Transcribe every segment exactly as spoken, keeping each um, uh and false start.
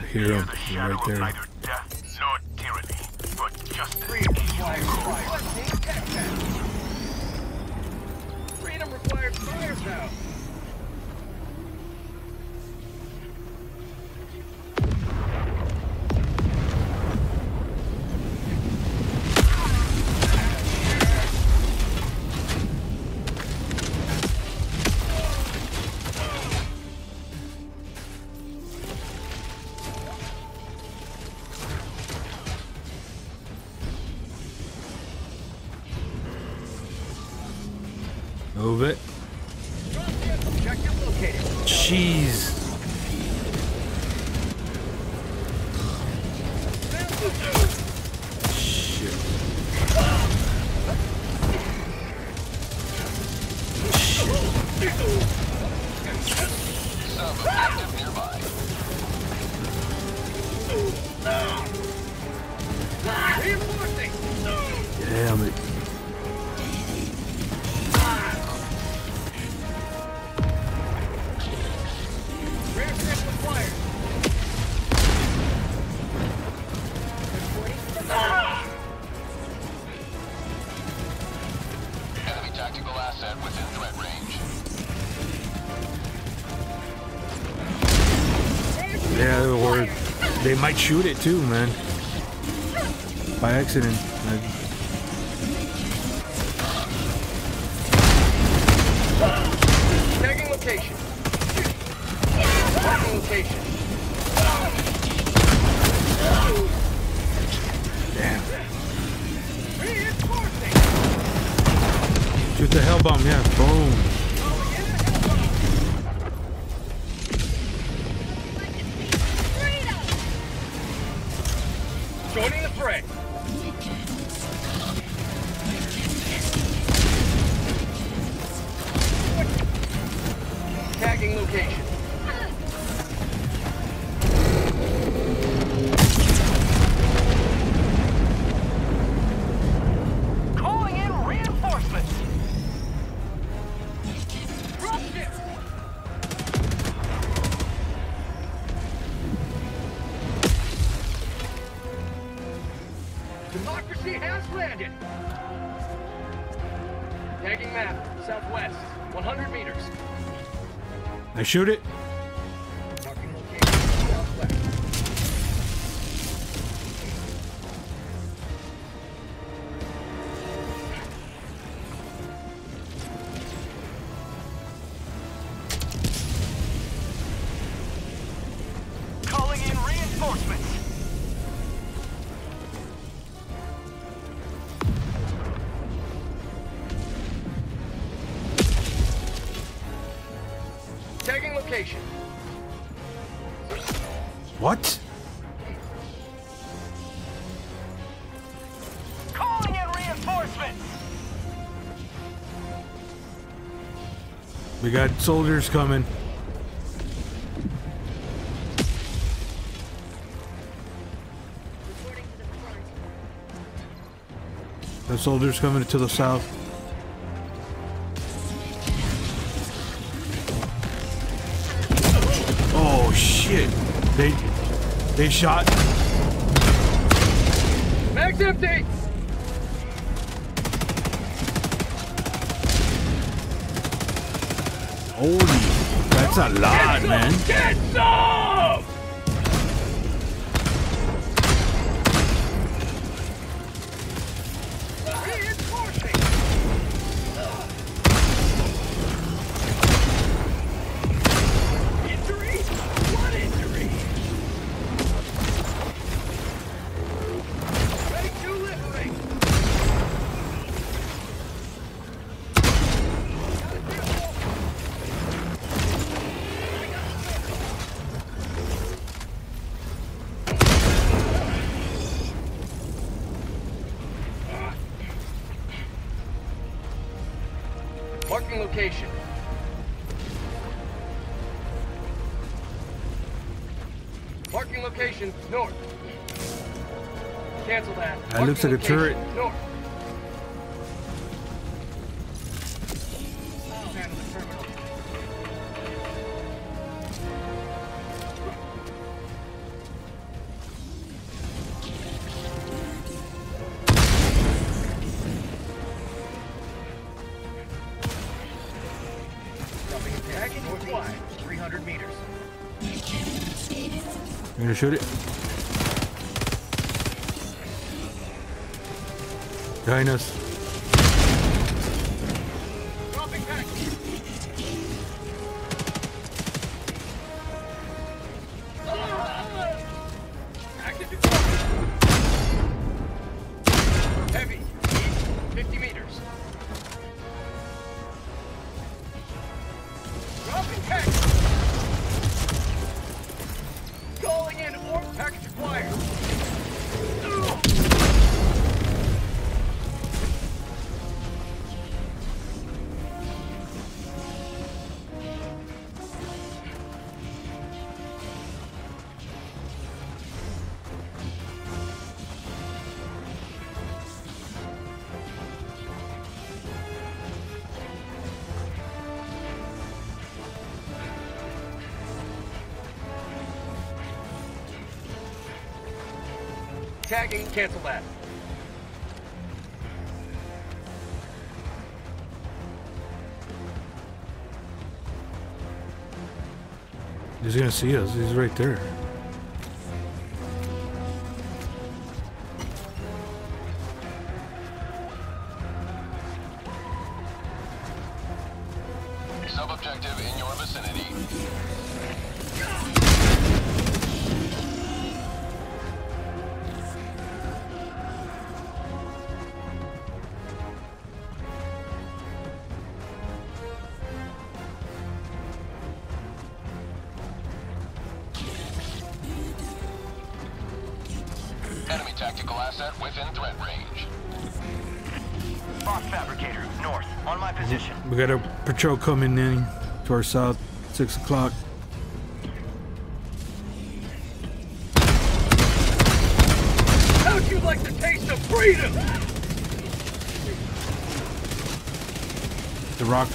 hero right there. No tyranny, but justice. Freedom requires Freedom requires firepower. Move it. Jeez. Shit. Shit. Damn it. Yeah, or they might shoot it too, man. By accident. I'd... Tagging location. Tagging location. Damn. Shoot the hell bomb, yeah, boom. Joining the fray. Tagging location. Calling in reinforcements. Drop ship. Democracy has landed! Tagging map, southwest, one hundred meters. I shoot it. Marking location, southwest. Calling in reinforcements. Tagging location. What? Calling in reinforcements. We got soldiers coming. Reporting to the front. The soldiers coming to the south. Shit. They they shot. Mag's empty. Holy, that's a lot, get man. Some, get some! Marking location. Marking location north. Cancel that. I looked at the turret. North. Böyle şöyle. Yaynas. Tagging, cancel that. He's gonna see us, he's right there. Sub-objective in your vicinity. Tactical asset within threat range. Fox Fabricator, north, on my position. We got a patrol coming in to our south, six o'clock. How'd you like the taste of freedom? The rock.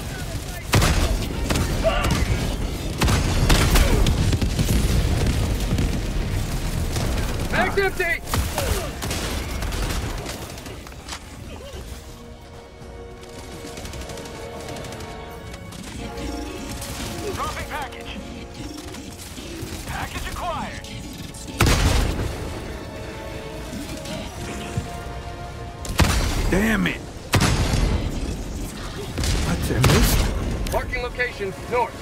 Mag's empty! Dropping package. Package acquired. Damn it. What's in this? Parking location north.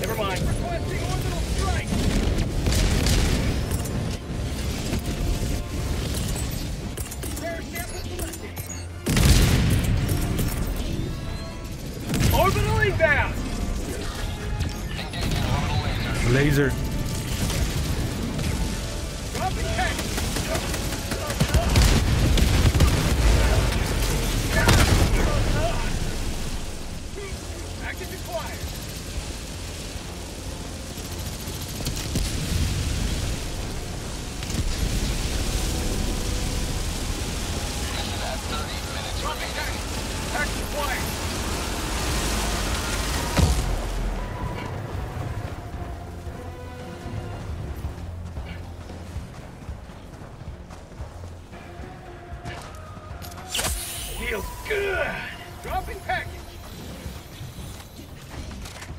Never mind. Requesting orbital strike. Rare sample selected. Orbital inbound. Engaging orbital laser. Laser. Dropping tank. Feels good. Dropping package.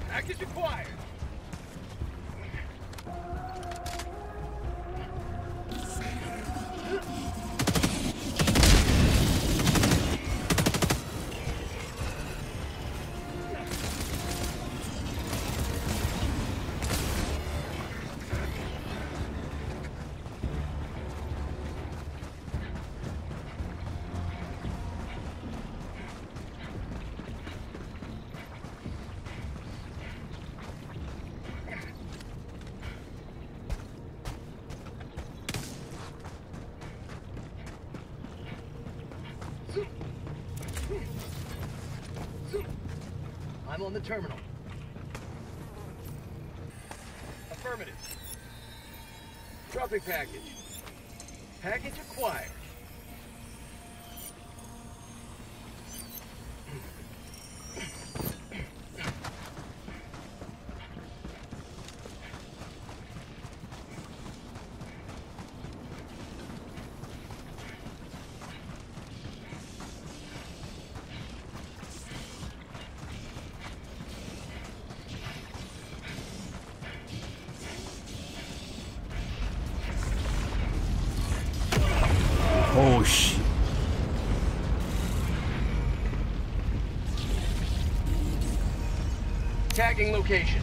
Package acquired. I'm on the terminal. Affirmative. Dropping package. Package acquired. Oh shit. Tagging location.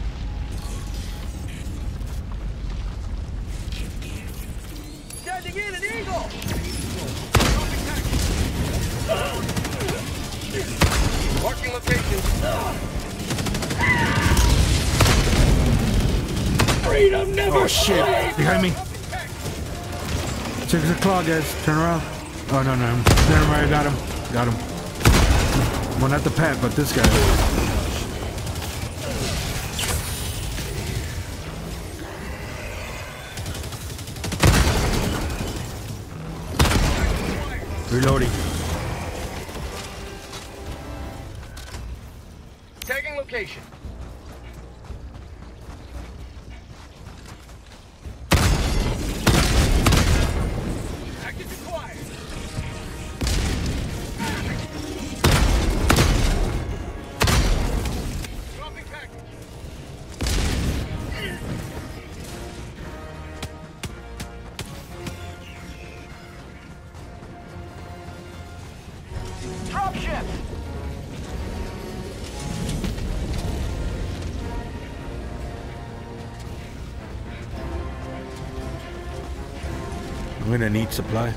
Diving in an eagle. Marking location. Freedom never. Oh shit! Played. Behind me. Six o'clock, guys. Turn around. Oh no no. Never mind. I got him. Got him. Well, not the pet, but this guy. Reloading. Tagging location. Active required. Dropping package. Dropship! I'm gonna need supply.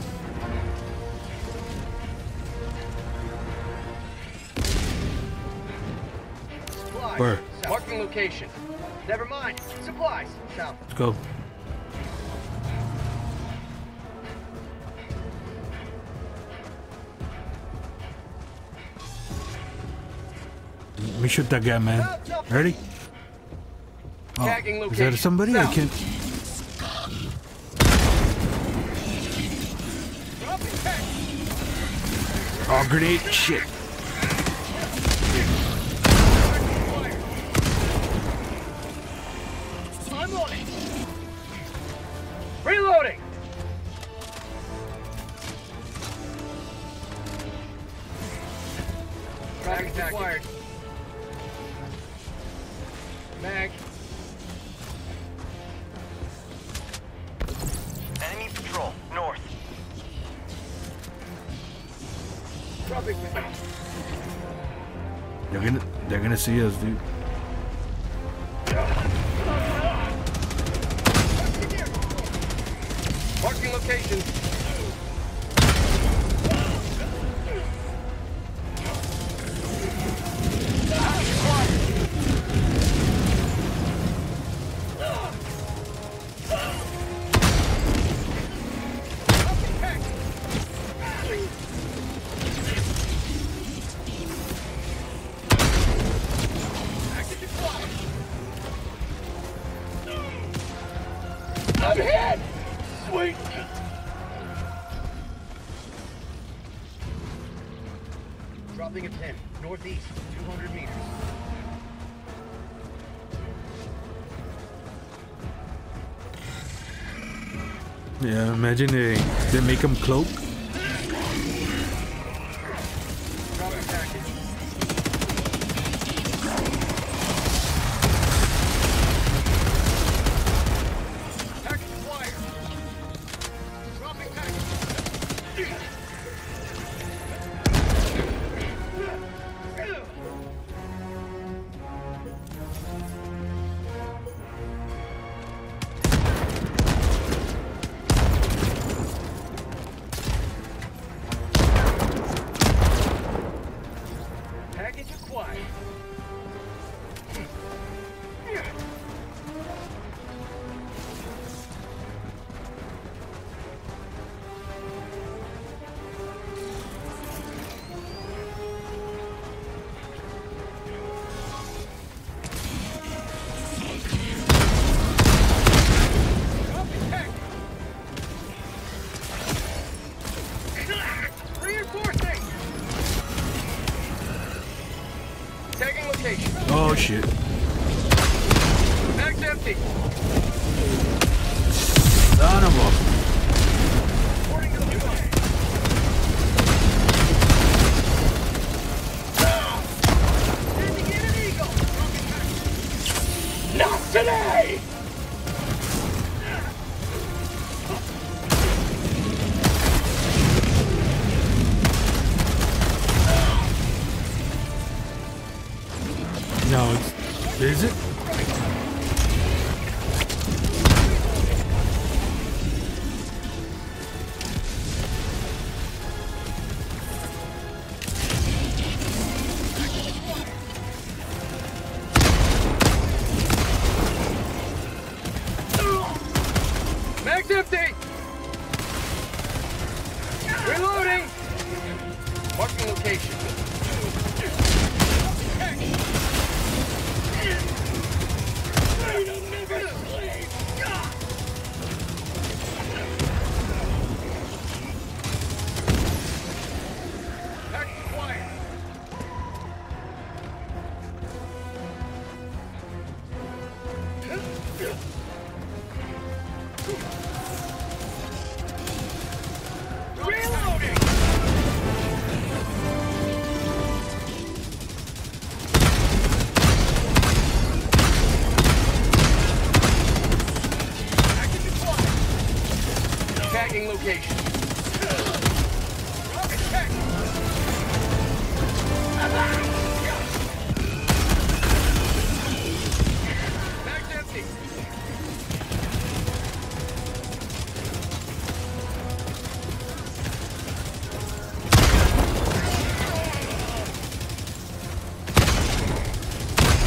Supplies. Where? Marking location. Never mind. Supplies. South. Let's go. Let me shoot that guy, man. Ready? Oh, is that somebody? South. I can't. Oh, grenade! Shit! I'm on it. Reloading. Frag acquired. Mag. Enemy patrol, north. Dropping mag. They're gonna, they're gonna see us, dude. Marking location. I'm hit! Sweet! Dropping a pin, northeast, two hundred meters. Yeah, imagine they, they make them cloak. Dropping package. Oh shit. Mag's empty. Son of a. Not today! Reloading! Marking location. Location. Rocket check. Back empty.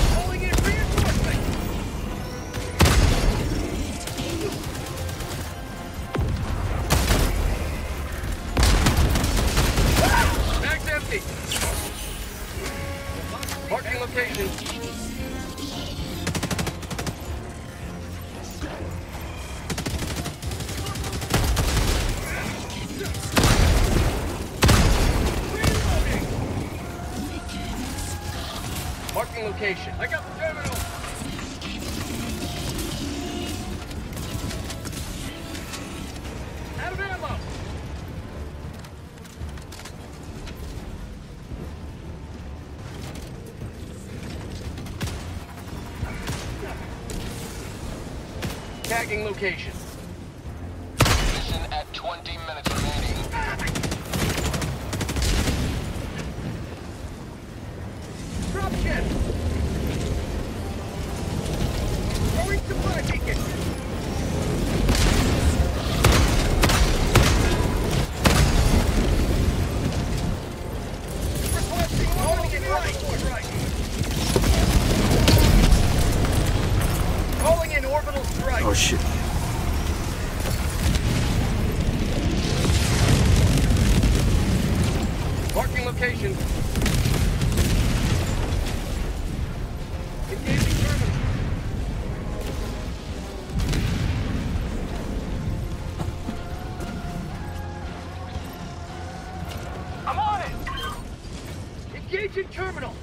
Calling in reinforcement. Marking location. Marking location. I got the terminal. Out of ammo. Tagging location. Mission at twenty minutes remaining. Drop ship! Going supply beacon! Requesting loading and right. Oh shit. Marking location. Engaging terminal. I'm on it! Engaging terminal!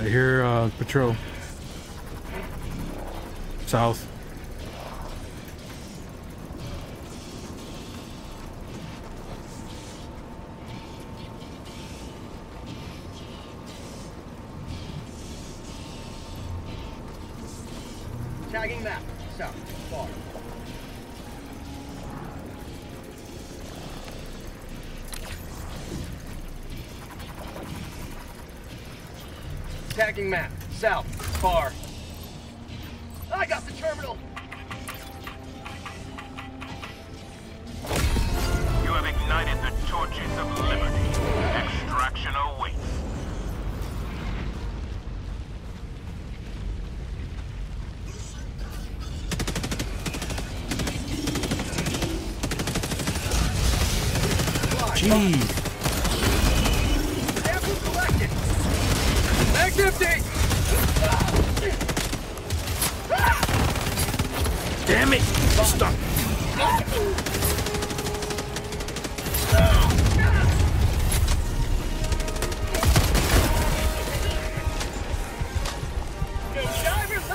I hear uh, patrol. South. Tagging map. South. Far. Tagging map. South. Far. I got the terminal! You have ignited the torches of liberty. Extraction awaits. Jeez. Damn it! Stop!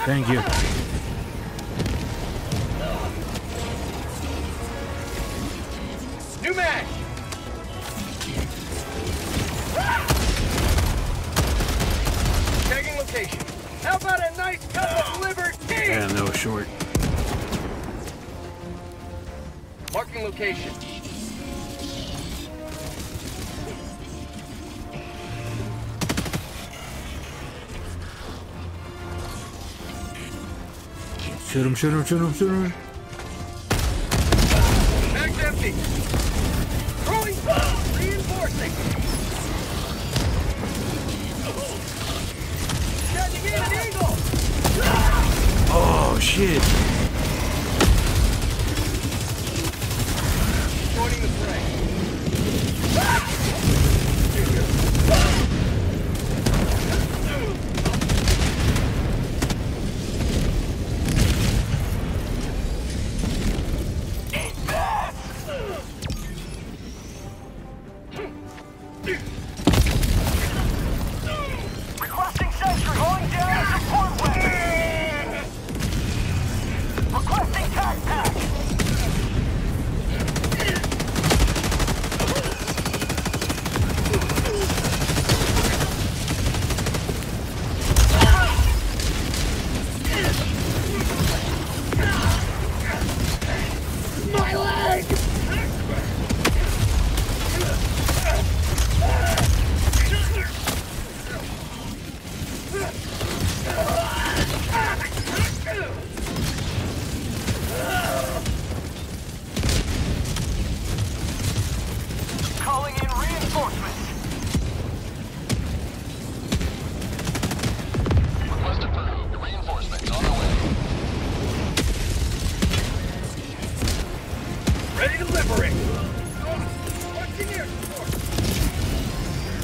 Thank you. New match! Tagging location. How about a nice cup of liberty? Yeah, no short. Marking location. Shoot him, shoot him, shoot him, shoot him. Back empty. Throwing bomb, reinforcing. Requesting sentry. Calling down a support weapon. Requesting tac pack.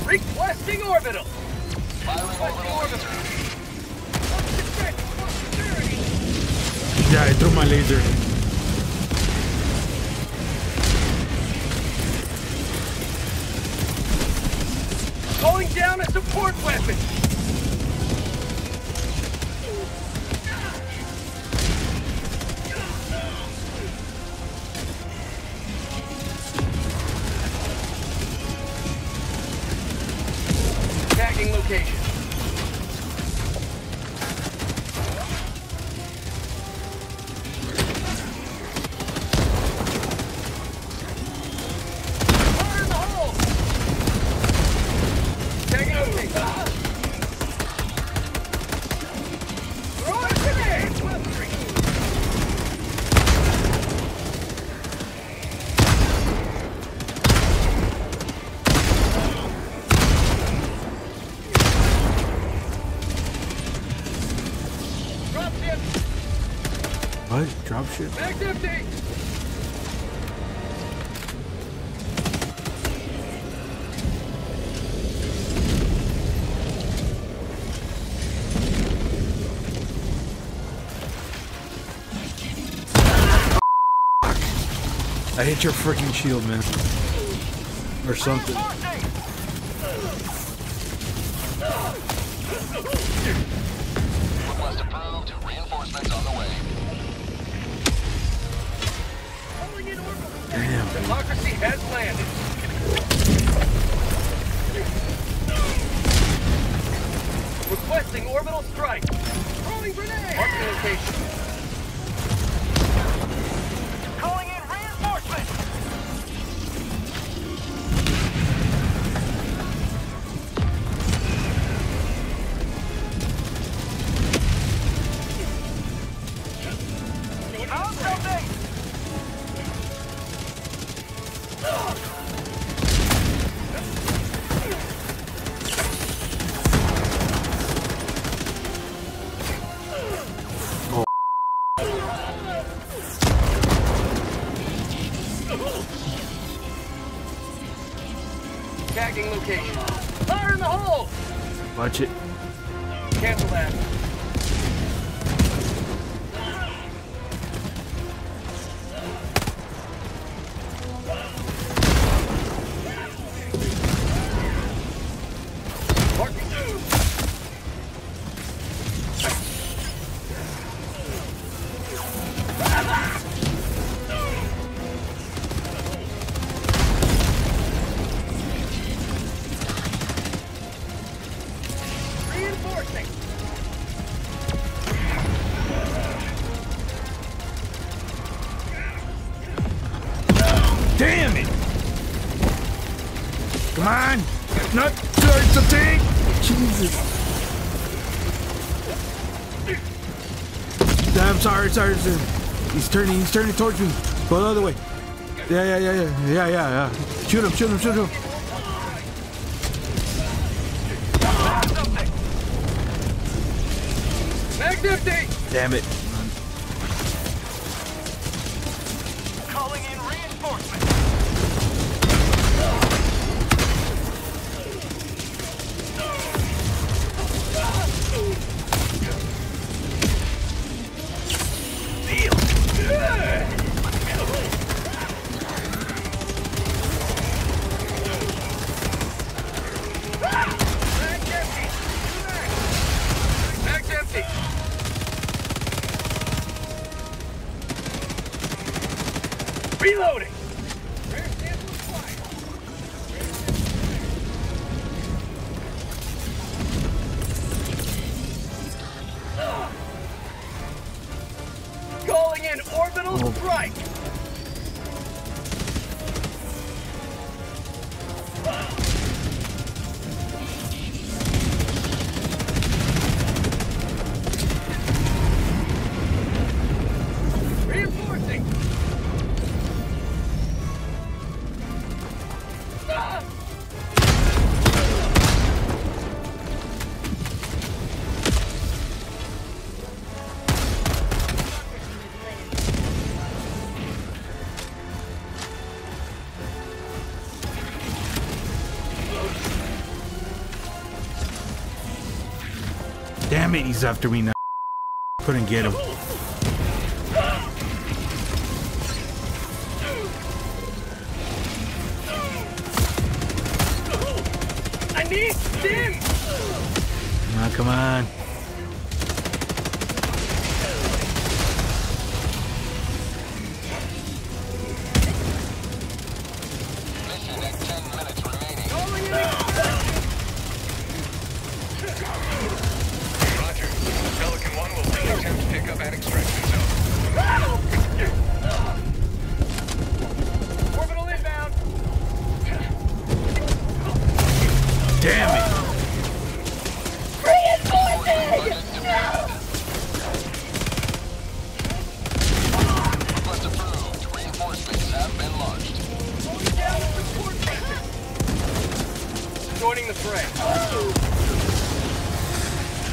Requesting orbital! Requesting orbital! Yeah, I threw my laser. Going down a support weapon! Location. What? Drop shit? Back empty! I hit your freaking shield, man. Or something. Request approved. Reinforcements on the way. Damn. Democracy has landed. Requesting orbital strike. Throwing grenade. Marking location. Calling in reinforcements. Tagging location. Fire in the hole! Watch it. Cancel that. Damn it! Come on! Not there's the thing! Jesus! Damn, sorry, sorry, sir. He's turning, he's turning towards me. Go the other way. Yeah, yeah, yeah, yeah, yeah, yeah, yeah. Shoot him, shoot him, shoot him. Damn it. Calling in reinforcements. Damn it, he's after me now. Couldn't get him. I need him. Oh, come on.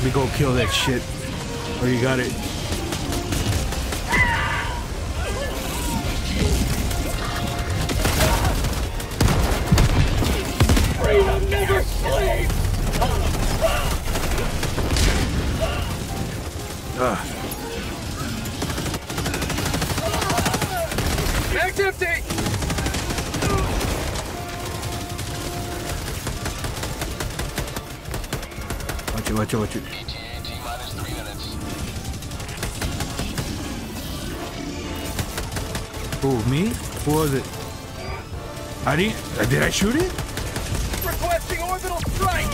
We go kill that shit. Or you got it. Freedom never sleeps. Ah. Mag's empty. Watch it, watch it, watch it. Who, me? Who was it? I didn't, uh, did I shoot it? Requesting orbital strike!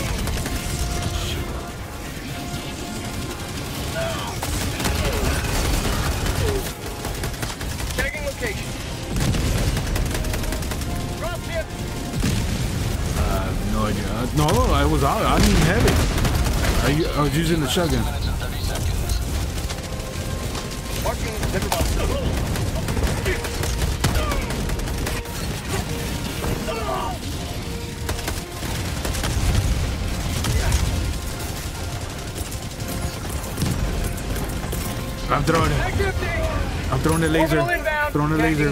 Tagging location. Drop ship! I have no idea. Uh, no, I was out. I didn't even have it. Are you, I was using the shotgun. I'm throwing it. I'm throwing a laser. Throwing a laser.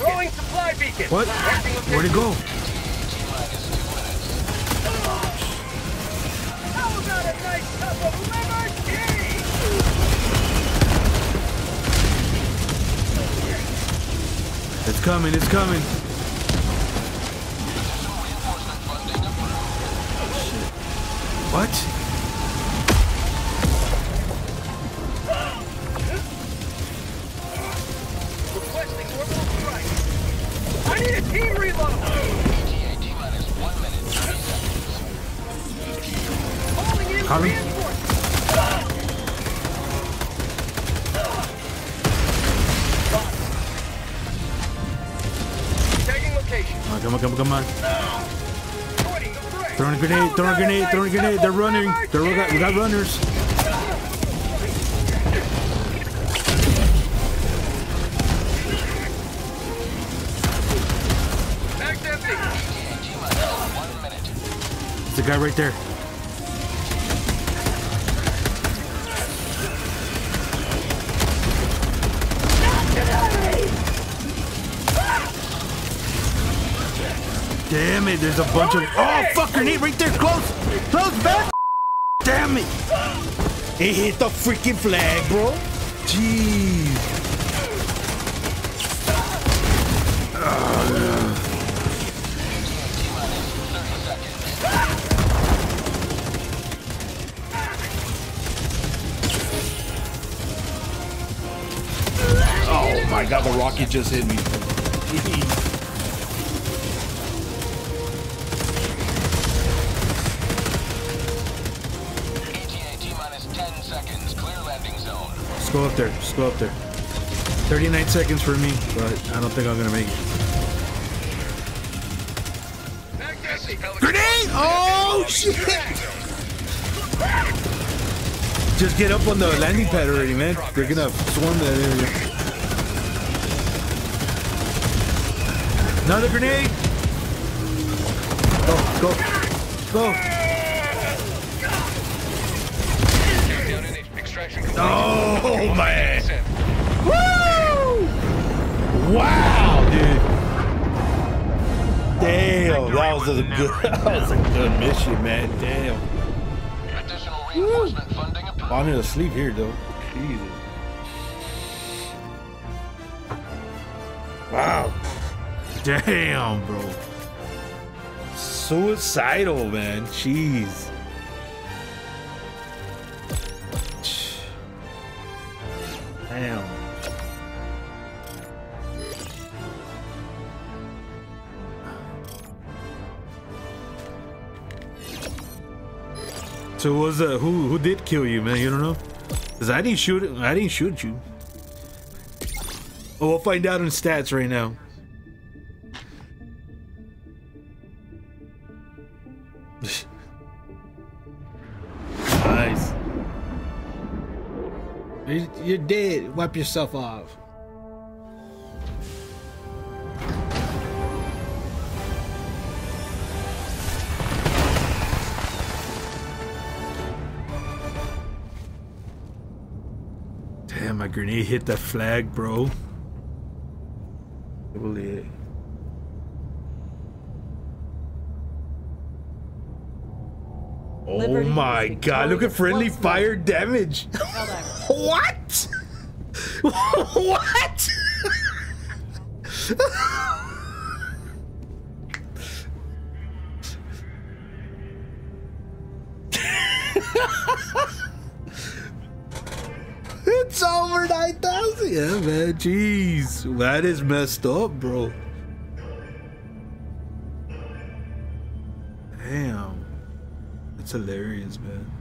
Throwing supply beacon. What? Where'd it go? How about a nice cup of liberty? It's coming, it's coming. What? Coming. Taking location. Oh, come on, come on, come on. Throwing a grenade, throwing a grenade, throwing a grenade. They're running. They're, we got, we got runners. There's a guy right there. Damn it, there's a bunch of... Oh, fuck, grenade right there, close! Close, back! Damn it! It hit the freaking flag, bro! Jeez! Oh my god, the rocket just hit me. Jeez. Just go up there, just go up there. thirty-nine seconds for me, but I don't think I'm gonna make it. Grenade! Oh shit! Just get up on the landing pad already, man. They're gonna swarm that area. Another grenade! Go, go, go! Oh man! Woo! Wow, dude! Damn! Damn, that was, was a good that was a good mission, man. Damn. Additional reinforcement funding approved. I'm gonna sleep here though. Jesus. Wow. Damn, bro. Suicidal, man. Jeez. Damn. So what was that? Who who did kill you, man? You don't know? Cause I didn't shoot it. I didn't shoot you. We'll find out in stats right now. Nice. You're dead. Wipe yourself off. Damn, my grenade hit that flag, bro. It. Oh my god, look at friendly fire damage. What? What? It's over nine thousand. Yeah, man. Jeez. That is messed up, bro. Damn. That's hilarious, man.